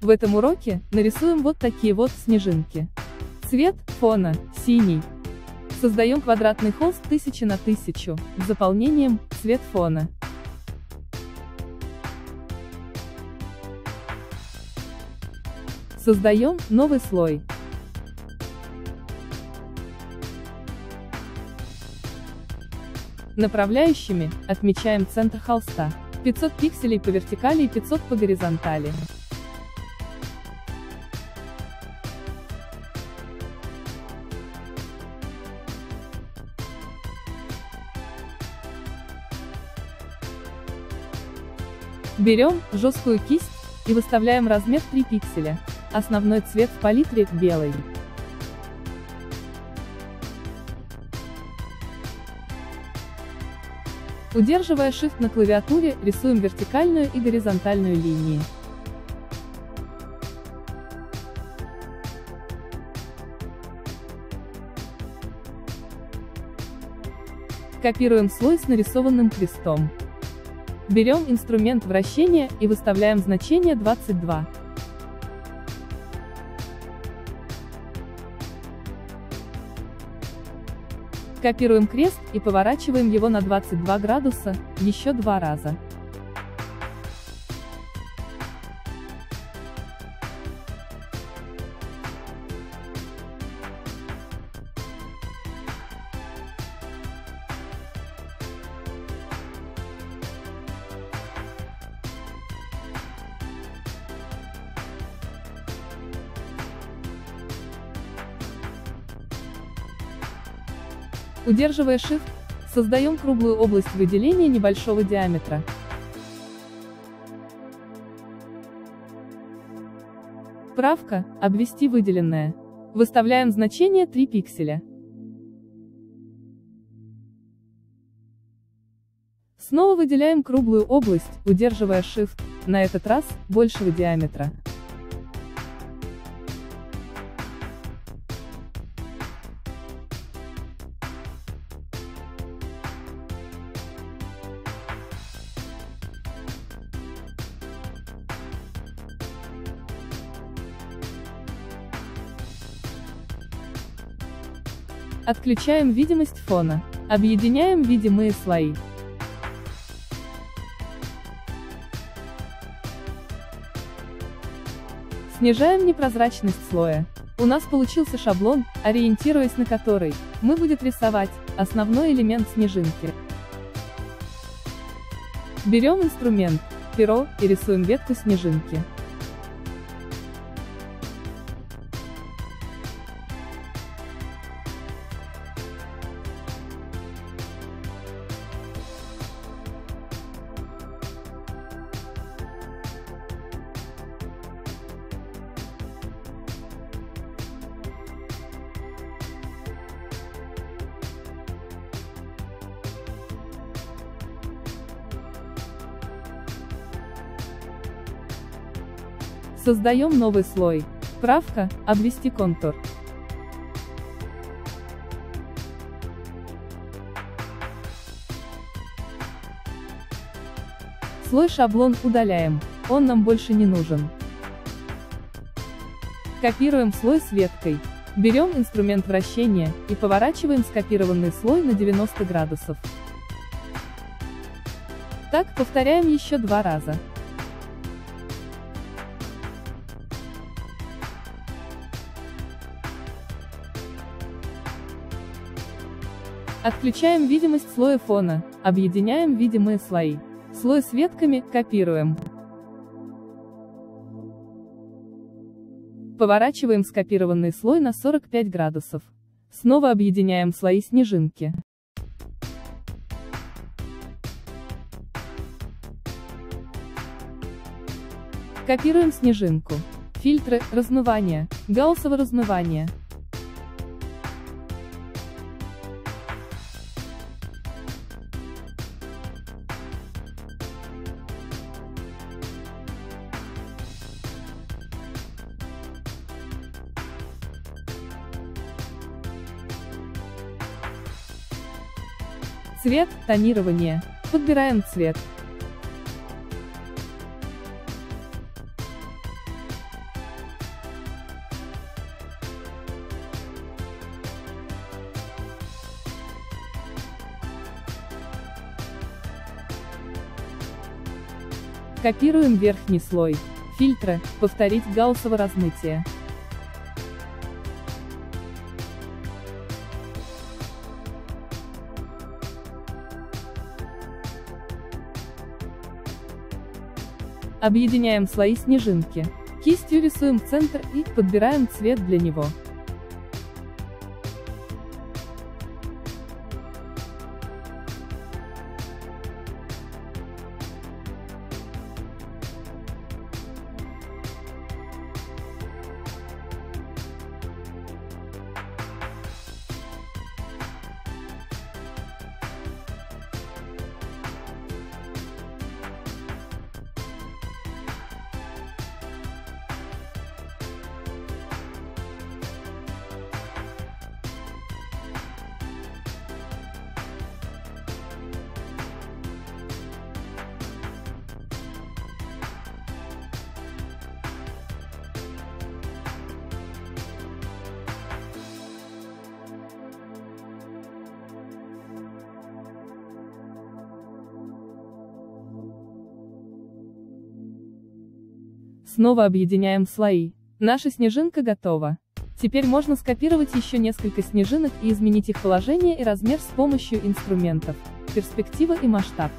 В этом уроке нарисуем вот такие вот снежинки. Цвет фона синий. Создаем квадратный холст 1000 на 1000, с заполнением цвет фона. Создаем новый слой. Направляющими отмечаем центр холста. 500 пикселей по вертикали и 500 по горизонтали. Берем жесткую кисть и выставляем размер 3 пикселя. Основной цвет в палитре белый. Удерживая Shift на клавиатуре, рисуем вертикальную и горизонтальную линии. Копируем слой с нарисованным крестом. Берем инструмент вращения и выставляем значение 22. Копируем крест и поворачиваем его на 22 градуса, еще 2 раза. Удерживая Shift, создаем круглую область выделения небольшого диаметра. Правка – обвести выделенное. Выставляем значение 3 пикселя. Снова выделяем круглую область, удерживая Shift, на этот раз большего диаметра. Отключаем видимость фона. Объединяем видимые слои. Снижаем непрозрачность слоя. У нас получился шаблон, ориентируясь на который, мы будем рисовать основной элемент снежинки. Берем инструмент, перо, и рисуем ветку снежинки. Создаем новый слой. Правка – обвести контур. Слой шаблон удаляем, он нам больше не нужен. Копируем слой с веткой. Берем инструмент вращения и поворачиваем скопированный слой на 90 градусов. Так повторяем еще 2 раза. Отключаем видимость слоя фона, объединяем видимые слои. Слой с ветками копируем. Поворачиваем скопированный слой на 45 градусов. Снова объединяем слои снежинки. Копируем снежинку. Фильтры, размывание, гауссово размывание. Цвет, тонирование. Подбираем цвет. Копируем верхний слой фильтра, повторить гауссово размытие. Объединяем слои снежинки. Кистью рисуем центр и подбираем цвет для него. Снова объединяем слои. Наша снежинка готова. Теперь можно скопировать еще несколько снежинок и изменить их положение и размер с помощью инструментов, перспектива и масштаб.